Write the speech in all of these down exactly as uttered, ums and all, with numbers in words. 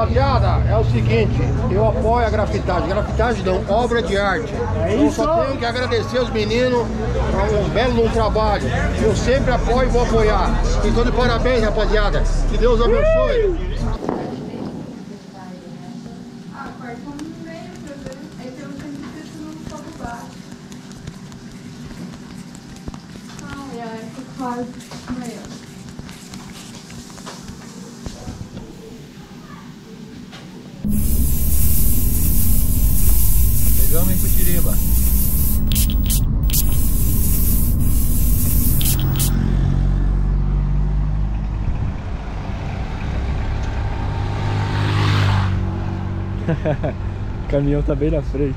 Rapaziada, é o seguinte, eu apoio a grafitagem. Grafitagem não, obra de arte. É isso. Eu só tenho que agradecer aos meninos por um belo trabalho. Eu sempre apoio e vou apoiar. Então, de parabéns, rapaziada. Que Deus abençoe. Chegamos em Curitiba. O caminhão tá bem na frente.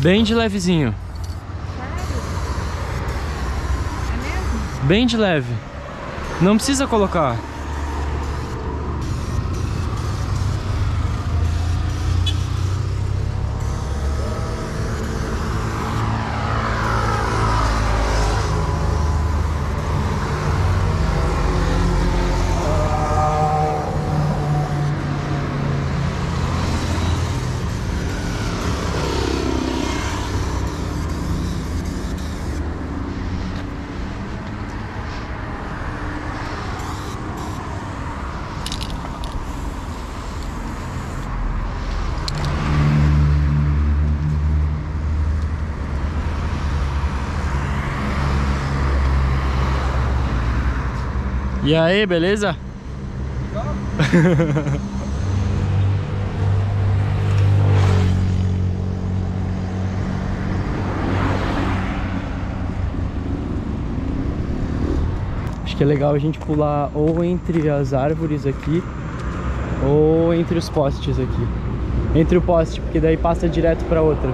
Bem de levezinho. Sério? É mesmo? Bem de leve. Não precisa colocar. E aí, beleza? Legal. Acho que é legal a gente pular ou entre as árvores aqui ou entre os postes aqui. Entre o poste, porque daí passa direto para outra.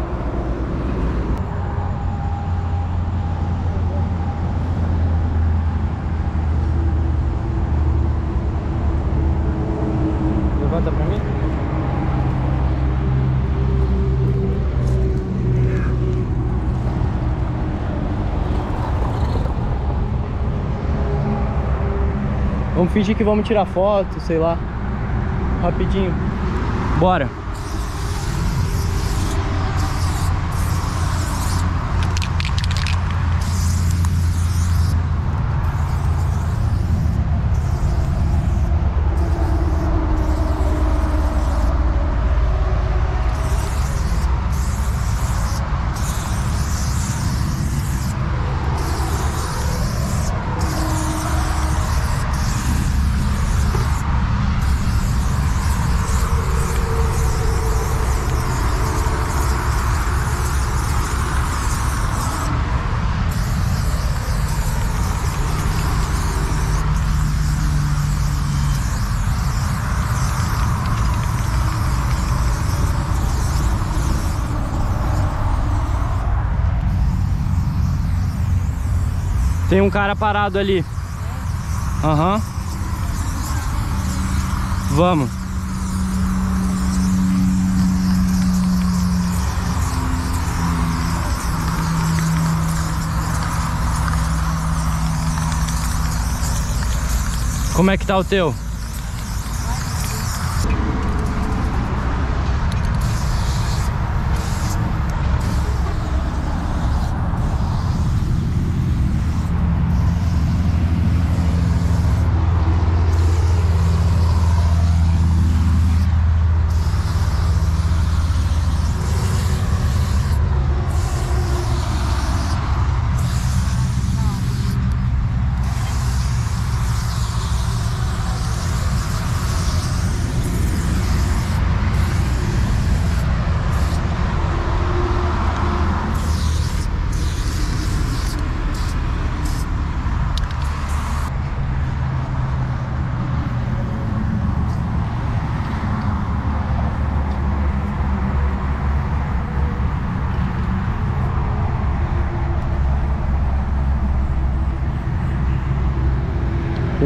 Levanta pra mim. fingir que vamos tirar foto, sei lá. Rapidinho. Bora. Tem um cara parado ali. Aham. Uhum. Vamos. Como é que tá o teu?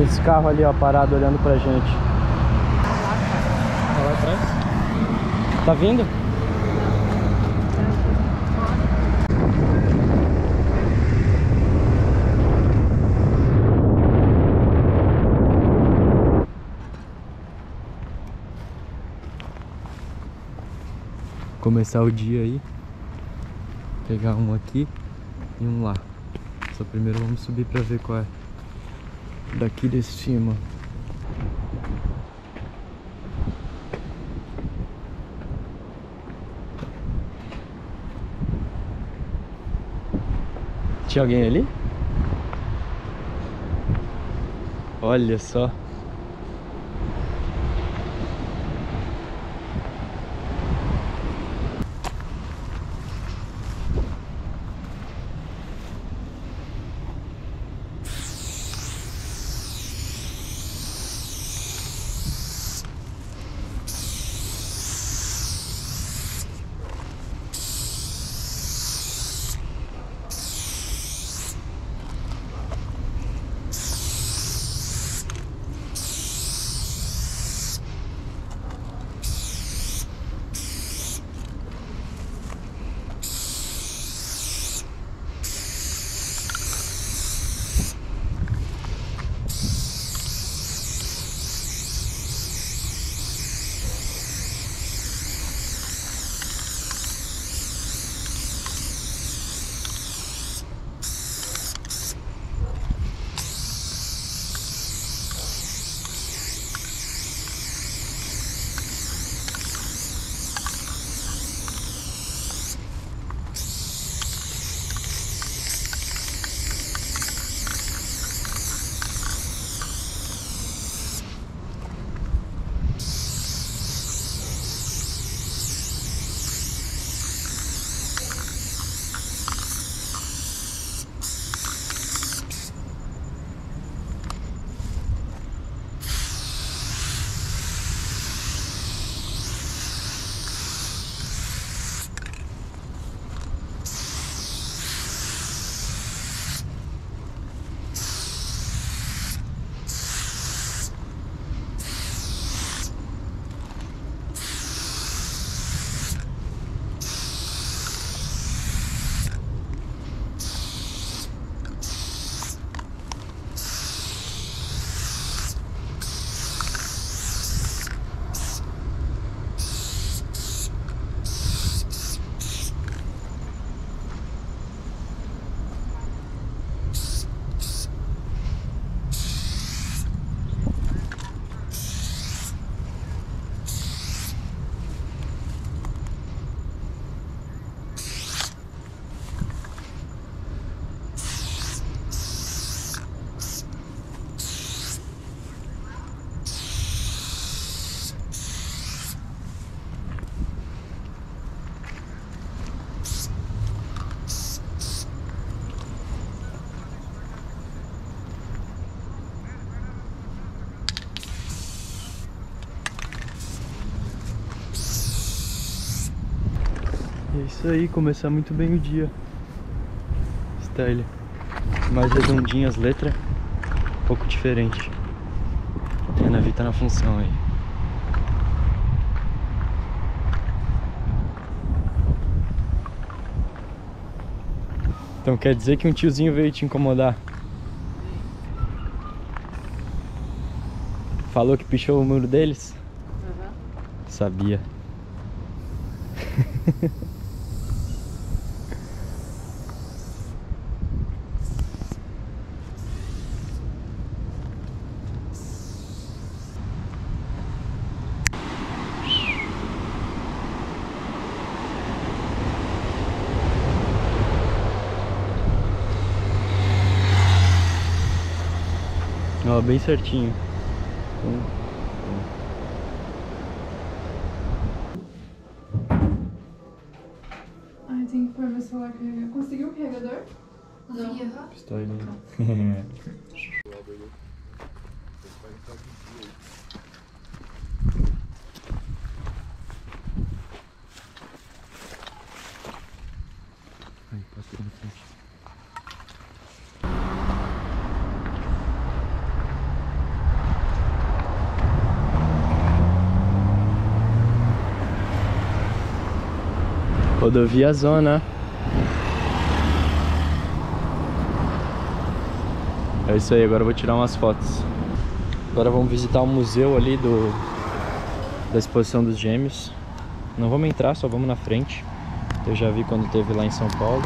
Esse carro ali, ó, parado olhando pra gente. Tá lá atrás? Tá vindo? Começar o dia aí. Pegar um aqui e um lá. Só primeiro vamos subir pra ver qual é. Daqui de cima. Tinha alguém ali? Olha só. E é isso aí, começar muito bem o dia. Style. Mais redondinho as letras, um pouco diferente. A Anavi tá na função aí. Então quer dizer que um tiozinho veio te incomodar. Falou que pichou o muro deles? Uhum. Sabia. Ó, bem certinho. Ai, tem que pôr meu celular carregador. Conseguiu o carregador? Não. Estou indo. Ai, passou na frente. Rodovia Zona. É isso aí, agora eu vou tirar umas fotos. Agora vamos visitar o museu ali do, da exposição dos Gêmeos. Não vamos entrar, só vamos na frente. Eu já vi quando teve lá em São Paulo.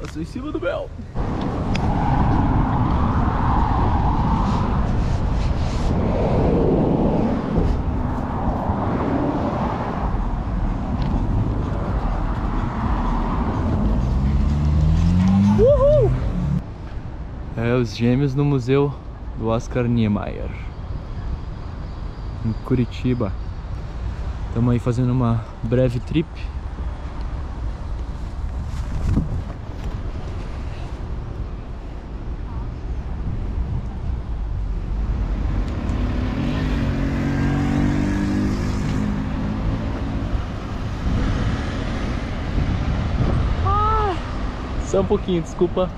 Passou em cima do Mel. Uhul! É os Gêmeos no Museu do Oscar Niemeyer, em Curitiba. Estamos aí fazendo uma breve trip. Só um pouquinho, desculpa.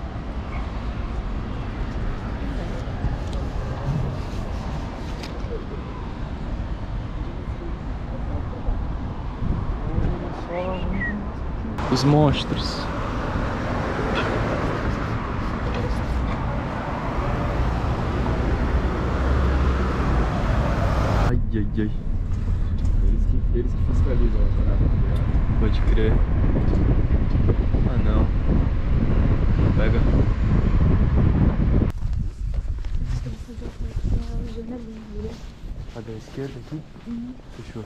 Os monstros. Ai, ai, ai. Eles que, eles que fiscalizam a parada. Pode crer. Ah, não. Pega. A da esquerda aqui? Uhum. Fechou.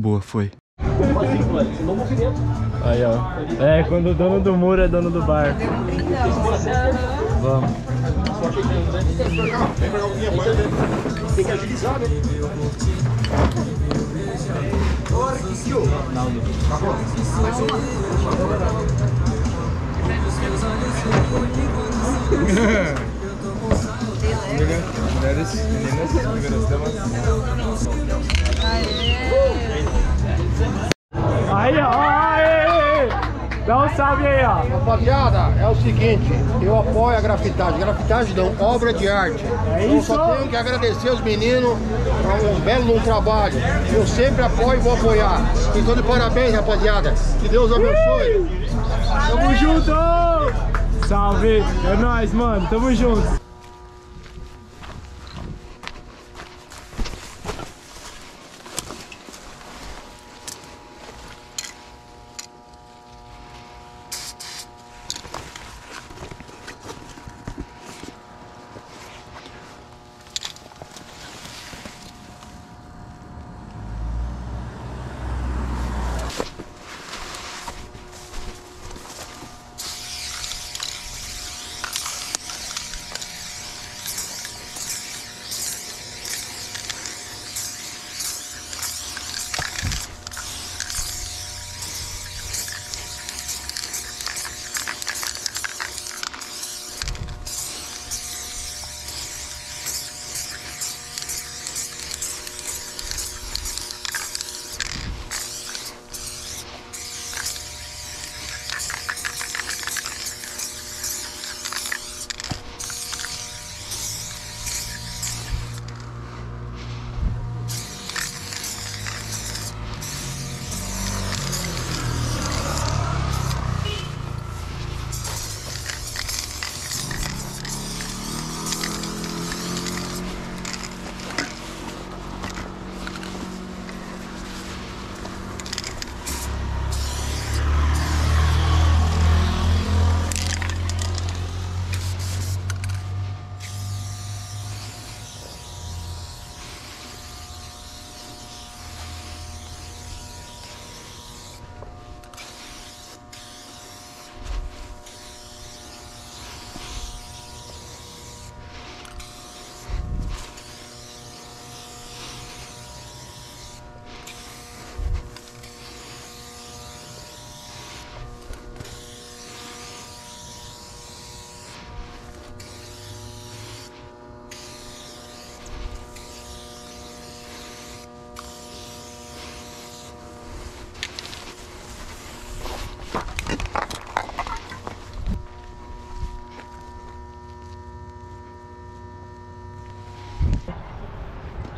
Boa, foi. Como assim, mano? Você não movimenta. Aí, ó. É, quando o dono do muro é dono do bar. Vamos. Tem que agilizar, né? Mulheres, meninas, primeiras damas. Aí, ó, aí! Dá um salve aí, ó. Rapaziada, é o seguinte, eu apoio a grafitagem. Grafitagem não, obra de arte. É isso. Eu só tenho que agradecer os meninos por um belo trabalho. Eu sempre apoio e vou apoiar. Então, de parabéns, rapaziada. Que Deus abençoe. Tamo junto! Salve! É nóis, mano. Tamo junto.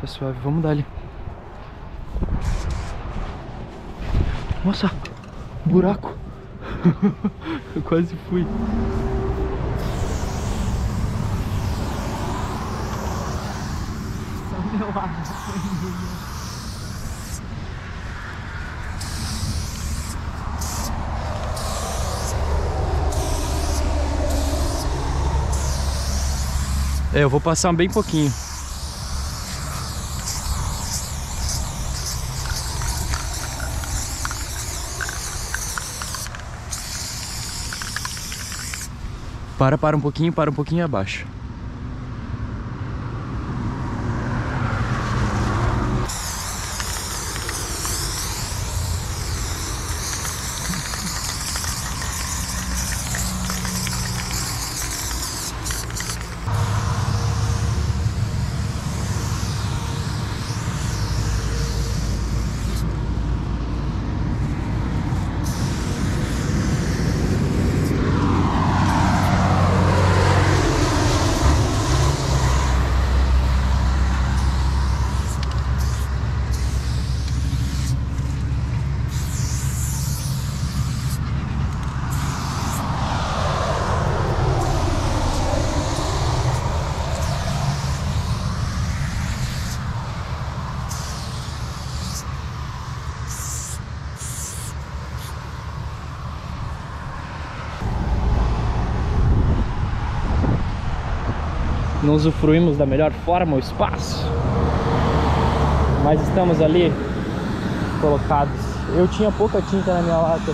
Tá suave, vamos dar ali. Nossa, buraco. Eu quase fui. Só meu ar. É, eu vou passar bem pouquinho. Para, para um pouquinho, para um pouquinho abaixo. Não usufruímos da melhor forma o espaço, mas estamos ali colocados. Eu tinha pouca tinta na minha lata.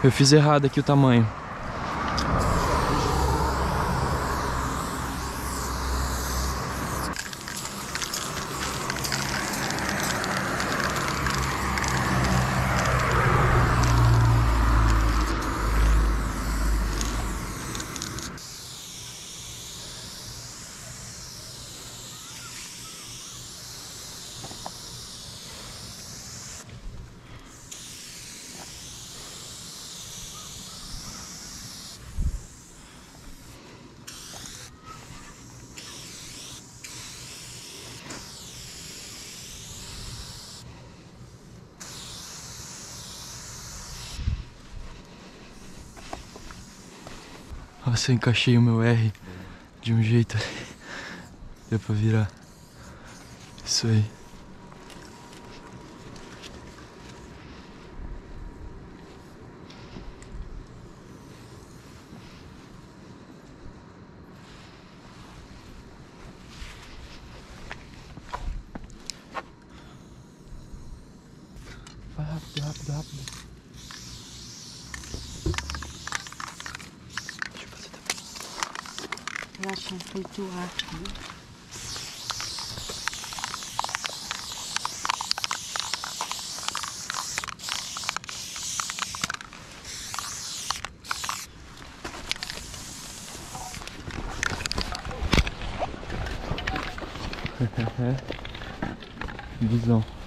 Eu fiz errado aqui o tamanho. Nossa, eu encaixei o meu R de um jeito ali. Deu pra virar. Isso aí. Vai rápido, rápido, rápido. Já tinha feito o arco, né? Visão.